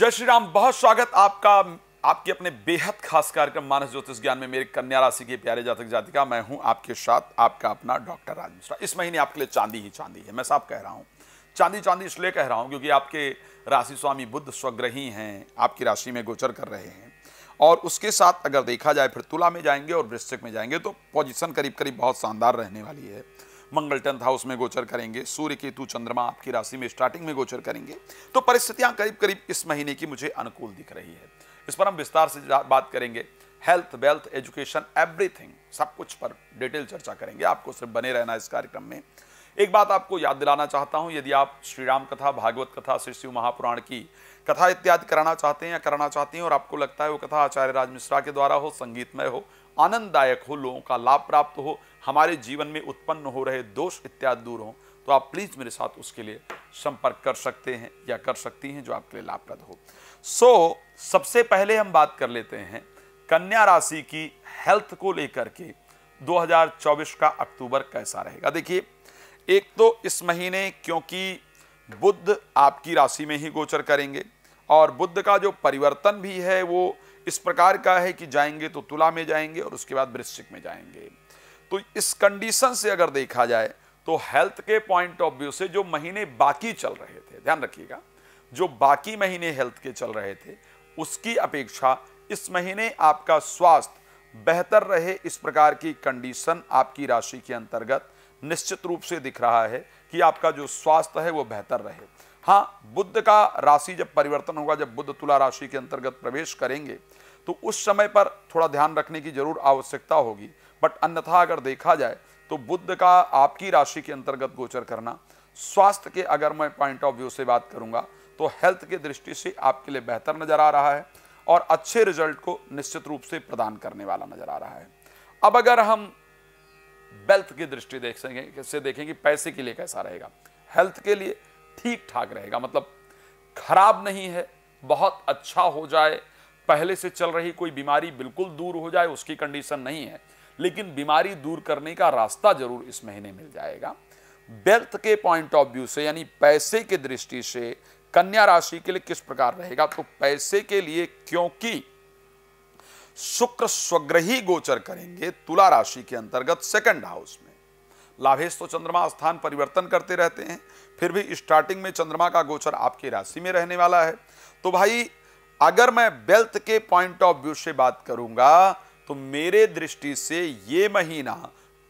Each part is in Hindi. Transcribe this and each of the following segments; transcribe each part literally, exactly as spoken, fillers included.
जय श्री राम। बहुत स्वागत आपका आपके अपने बेहद खास कार्यक्रम मानस ज्योतिष ज्ञान में। मेरे कन्या राशि के प्यारे जातक जातिका, मैं हूं आपके साथ आपका अपना डॉक्टर राज मिश्रा। इस महीने आपके लिए चांदी ही चांदी है। मैं साफ कह रहा हूं चांदी चांदी इसलिए कह रहा हूं क्योंकि आपके राशि स्वामी बुध स्वग्रही हैं, आपकी राशि में गोचर कर रहे हैं। और उसके साथ अगर देखा जाए फिर तुला में जाएंगे और वृश्चिक में जाएंगे तो पोजीशन करीब करीब बहुत शानदार रहने वाली है। मंगल टेंथ हाउस में गोचर करेंगे, सूर्य केतु चंद्रमा आपकी राशि में स्टार्टिंग में गोचर करेंगे, तो परिस्थितियां करीब करीब इस महीने की मुझे अनुकूल दिख रही है। इस पर हम विस्तार से बात करेंगे। हेल्थ, वेल्थ, एजुकेशन, एवरीथिंग, सब कुछ पर डिटेल चर्चा करेंगे। आपको सिर्फ बने रहना इस कार्यक्रम में। एक बात आपको याद दिलाना चाहता हूं, यदि आप श्री राम कथा, भागवत कथा, श्री शिव महापुराण की कथा इत्यादि कराना चाहते हैं या कराना चाहती हैं और आपको लगता है वो कथा आचार्य राज मिश्रा के द्वारा हो, संगीतमय हो, आनंददायक हो, लोगों का लाभ प्राप्त हो, हमारे जीवन में उत्पन्न हो रहे दोष इत्यादि दूर हो, तो आप प्लीज मेरे साथ उसके लिए संपर्क कर सकते हैं या कर सकती हैं जो आपके लिए लाभप्रद हो। सो सबसे पहले हम बात कर लेते हैं कन्या राशि की हेल्थ को लेकर के। दो हजार चौबीस का अक्टूबर कैसा रहेगा? देखिए, एक तो इस महीने क्योंकि बुध आपकी राशि में ही गोचर करेंगे और बुध का जो परिवर्तन भी है वो इस प्रकार का है कि जाएंगे तो तुला में जाएंगे और उसके बाद वृश्चिक में जाएंगे। तो इस कंडीशन से अगर देखा जाए तो हेल्थ के पॉइंट ऑफ व्यू से जो महीने बाकी चल रहे थे, ध्यान रखिएगा, जो बाकी महीने हेल्थ के चल रहे थे उसकी अपेक्षा इस महीने आपका स्वास्थ्य बेहतर रहे, इस प्रकार की कंडीशन आपकी राशि के अंतर्गत निश्चित रूप से दिख रहा है कि आपका जो स्वास्थ्य है वो बेहतर रहे। हाँ, बुध का राशि जब परिवर्तन होगा, जब बुध तुला राशि के अंतर्गत प्रवेश करेंगे तो उस समय पर थोड़ा ध्यान रखने की जरूर आवश्यकता होगी, बट अन्यथा अगर देखा जाए तो बुध का आपकी राशि के अंतर्गत गोचर करना स्वास्थ्य के अगर मैं पॉइंट ऑफ व्यू से बात करूंगा तो हेल्थ के दृष्टि से आपके लिए बेहतर नजर आ रहा है और अच्छे रिजल्ट को निश्चित रूप से प्रदान करने वाला नजर आ रहा है। अब अगर हम वेल्थ की दृष्टि देखेंगे से देखेंगे पैसे के लिए कैसा रहेगा? हेल्थ के लिए ठीक ठाक रहेगा, मतलब खराब नहीं है, बहुत अच्छा हो जाए, पहले से चल रही कोई बीमारी बिल्कुल दूर हो जाए उसकी कंडीशन नहीं है, लेकिन बीमारी दूर करने का रास्ता जरूर इस महीने मिल जाएगा। वेल्थ के पॉइंट ऑफ व्यू से यानी पैसे की दृष्टि से कन्या राशि के लिए किस प्रकार रहेगा? तो पैसे के लिए क्योंकि शुक्र स्वग्रही गोचर करेंगे तुला राशि के अंतर्गत सेकंड हाउस में। लाभेश तो चंद्रमा स्थान परिवर्तन करते रहते हैं, फिर भी स्टार्टिंग में चंद्रमा का गोचर आपकी राशि में रहने वाला है। तो भाई अगर मैं वेल्थ के पॉइंट ऑफ व्यू से बात करूंगा तो मेरे दृष्टि से ये महीना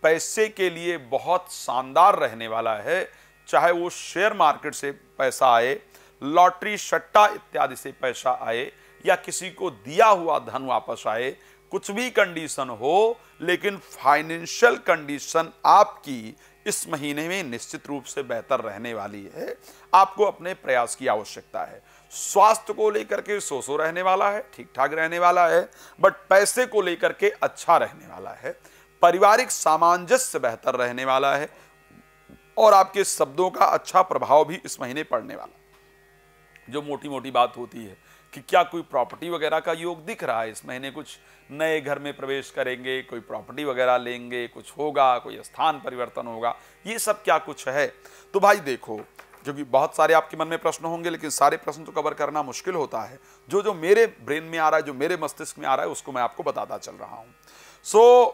पैसे के लिए बहुत शानदार रहने वाला है। चाहे वो शेयर मार्केट से पैसा आए, लॉटरी सट्टा इत्यादि से पैसा आए या किसी को दिया हुआ धन वापस आए, कुछ भी कंडीशन हो, लेकिन फाइनेंशियल कंडीशन आपकी इस महीने में निश्चित रूप से बेहतर रहने वाली है। आपको अपने प्रयास की आवश्यकता है। स्वास्थ्य को लेकर के सोसो रहने वाला है, ठीक ठाक रहने वाला है, बट पैसे को लेकर के अच्छा रहने वाला है। पारिवारिक सामंजस्य बेहतर रहने वाला है और आपके शब्दों का अच्छा प्रभाव भी इस महीने पड़ने वाला। जो मोटी मोटी बात होती है कि क्या कोई प्रॉपर्टी वगैरह का योग दिख रहा है? इस महीने कुछ नए घर में प्रवेश करेंगे, कोई प्रॉपर्टी वगैरह लेंगे, कुछ होगा, कोई स्थान परिवर्तन होगा, ये सब क्या कुछ है? तो भाई देखो, क्योंकि बहुत सारे आपके मन में प्रश्न होंगे लेकिन सारे प्रश्न तो कवर करना मुश्किल होता है। जो जो मेरे ब्रेन में आ रहा है, जो मेरे मस्तिष्क में आ रहा है, उसको मैं आपको बताता चल रहा हूँ। सो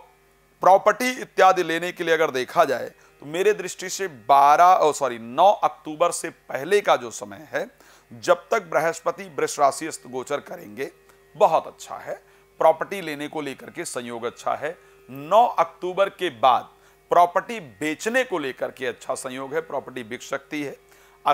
प्रॉपर्टी इत्यादि लेने के लिए अगर देखा जाए तो मेरे दृष्टि से बारह सॉरी नौ अक्टूबर से पहले का जो समय है, जब तक बृहस्पति वृष राशि गोचर करेंगे, बहुत अच्छा है। प्रॉपर्टी लेने को लेकर के संयोग अच्छा है। नौ अक्टूबर के बाद प्रॉपर्टी बेचने को लेकर के अच्छा संयोग है, प्रॉपर्टी बिक सकती है।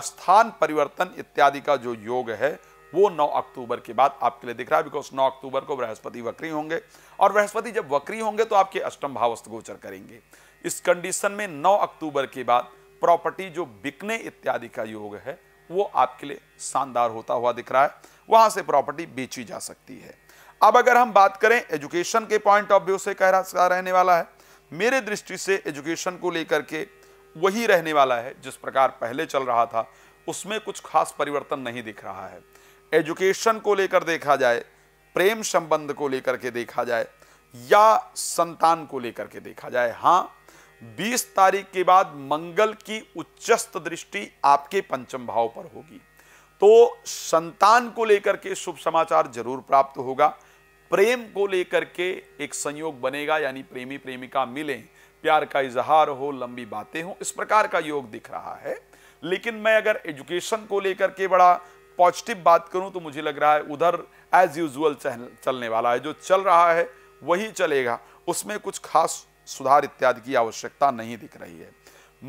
स्थान परिवर्तन इत्यादि का जो योग है वो नौ अक्टूबर के बाद आपके लिए दिख रहा है, बिकॉज नौ अक्टूबर को बृहस्पति वक्री होंगे और बृहस्पति जब वक्री होंगे तो आपके अष्टम भावस्थ गोचर करेंगे। इस कंडीशन में नौ अक्टूबर के बाद प्रॉपर्टी जो बिकने इत्यादि का योग है वो आपके लिए शानदार होता हुआ दिख रहा है, वहां से प्रॉपर्टी बेची जा सकती है। अब अगर हम बात करें एजुकेशन के पॉइंट ऑफ व्यू से कैसा रहने वाला है, मेरे दृष्टि से एजुकेशन को लेकर के वही रहने वाला है जिस प्रकार पहले चल रहा था, उसमें कुछ खास परिवर्तन नहीं दिख रहा है। एजुकेशन को लेकर देखा जाए, प्रेम संबंध को लेकर के देखा जाए या संतान को लेकर के देखा जाए, हाँ बीस तारीख के बाद मंगल की उच्चस्थ दृष्टि आपके पंचम भाव पर होगी, तो संतान को लेकर के शुभ समाचार जरूर प्राप्त होगा। प्रेम को लेकर के एक संयोग बनेगा, यानी प्रेमी प्रेमिका मिलें, प्यार का इजहार हो, लंबी बातें हो, इस प्रकार का योग दिख रहा है। लेकिन मैं अगर एजुकेशन को लेकर के बड़ा पॉजिटिव बात करूं तो मुझे लग रहा है उधर एज यूजुअल चलने वाला है, जो चल रहा है वही चलेगा, उसमें कुछ खास सुधार इत्यादि की आवश्यकता नहीं दिख रही है।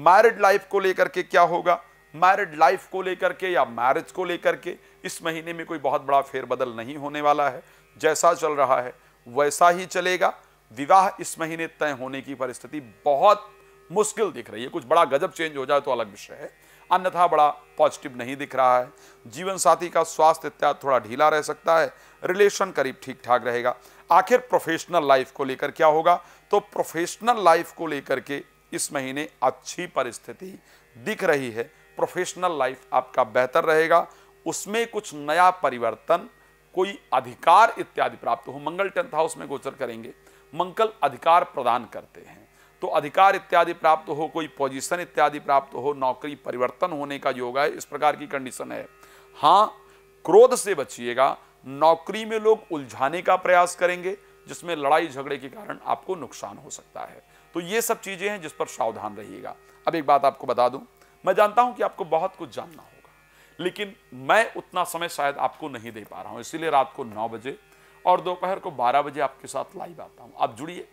मैरिड लाइफ को लेकर के क्या होगा, मैरिड लाइफ को लेकर के या मैरिज को लेकर के इस महीने में कोई बहुत बड़ा फेरबदल नहीं होने वाला है, जैसा चल रहा है वैसा ही चलेगा। विवाह इस महीने तय होने की परिस्थिति बहुत मुश्किल दिख रही है, कुछ बड़ा गजब चेंज हो जाए तो अलग विषय है, अन्यथा बड़ा पॉजिटिव नहीं दिख रहा है। जीवन साथी का स्वास्थ्य इत्यादि थोड़ा ढीला रह सकता है, रिलेशन करीब ठीक ठाक रहेगा। आखिर प्रोफेशनल लाइफ को लेकर क्या होगा, तो प्रोफेशनल लाइफ को लेकर के इस महीने अच्छी परिस्थिति दिख रही है। प्रोफेशनल लाइफ आपका बेहतर रहेगा, उसमें कुछ नया परिवर्तन, कोई अधिकार इत्यादि प्राप्त हो। मंगल टेंथ हाउस में गोचर करेंगे, मंगल अधिकार प्रदान करते हैं, तो अधिकार इत्यादि प्राप्त हो, कोई पोजीशन इत्यादि प्राप्त हो, नौकरी परिवर्तन होने का योग है, इस प्रकार की कंडीशन है। हाँ, क्रोध से बचिएगा, नौकरी में लोग उलझाने का प्रयास करेंगे जिसमें लड़ाई झगड़े के कारण आपको नुकसान हो सकता है। तो ये सब चीजें हैं जिस पर सावधान रहिएगा। अब एक बात आपको बता दूं, मैं जानता हूं कि आपको बहुत कुछ जानना होगा, लेकिन मैं उतना समय शायद आपको नहीं दे पा रहा हूं, इसीलिए रात को नौ बजे और दोपहर को बारह बजे आपके साथ लाइव आता हूं। आप जुड़िए,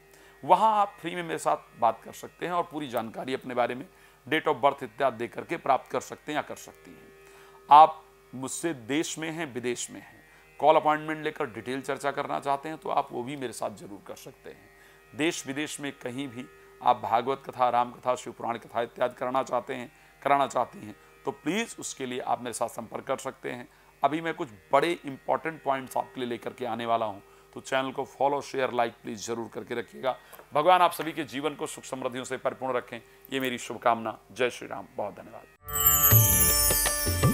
वहां आप फ्री में मेरे साथ बात कर सकते हैं और पूरी जानकारी अपने बारे में, डेट ऑफ बर्थ इत्यादि दे करके प्राप्त कर सकते हैं या कर सकती हैं। आप मुझसे देश में हैं, विदेश में हैं, कॉल अपॉइंटमेंट लेकर डिटेल चर्चा करना चाहते हैं तो आप वो भी मेरे साथ जरूर कर सकते हैं। देश विदेश में कहीं भी आप भागवत कथा, राम कथा, शिवपुराण कथा इत्यादि करना चाहते हैं, कराना चाहती हैं, तो प्लीज़ उसके लिए आप मेरे साथ संपर्क कर सकते हैं। अभी मैं कुछ बड़े इंपॉर्टेंट पॉइंट्स आपके लिए लेकर के आने वाला हूं, तो चैनल को फॉलो, शेयर, लाइक प्लीज़ जरूर करके रखिएगा। भगवान आप सभी के जीवन को सुख समृद्धियों से परिपूर्ण रखें, ये मेरी शुभकामना। जय श्री राम, बहुत धन्यवाद।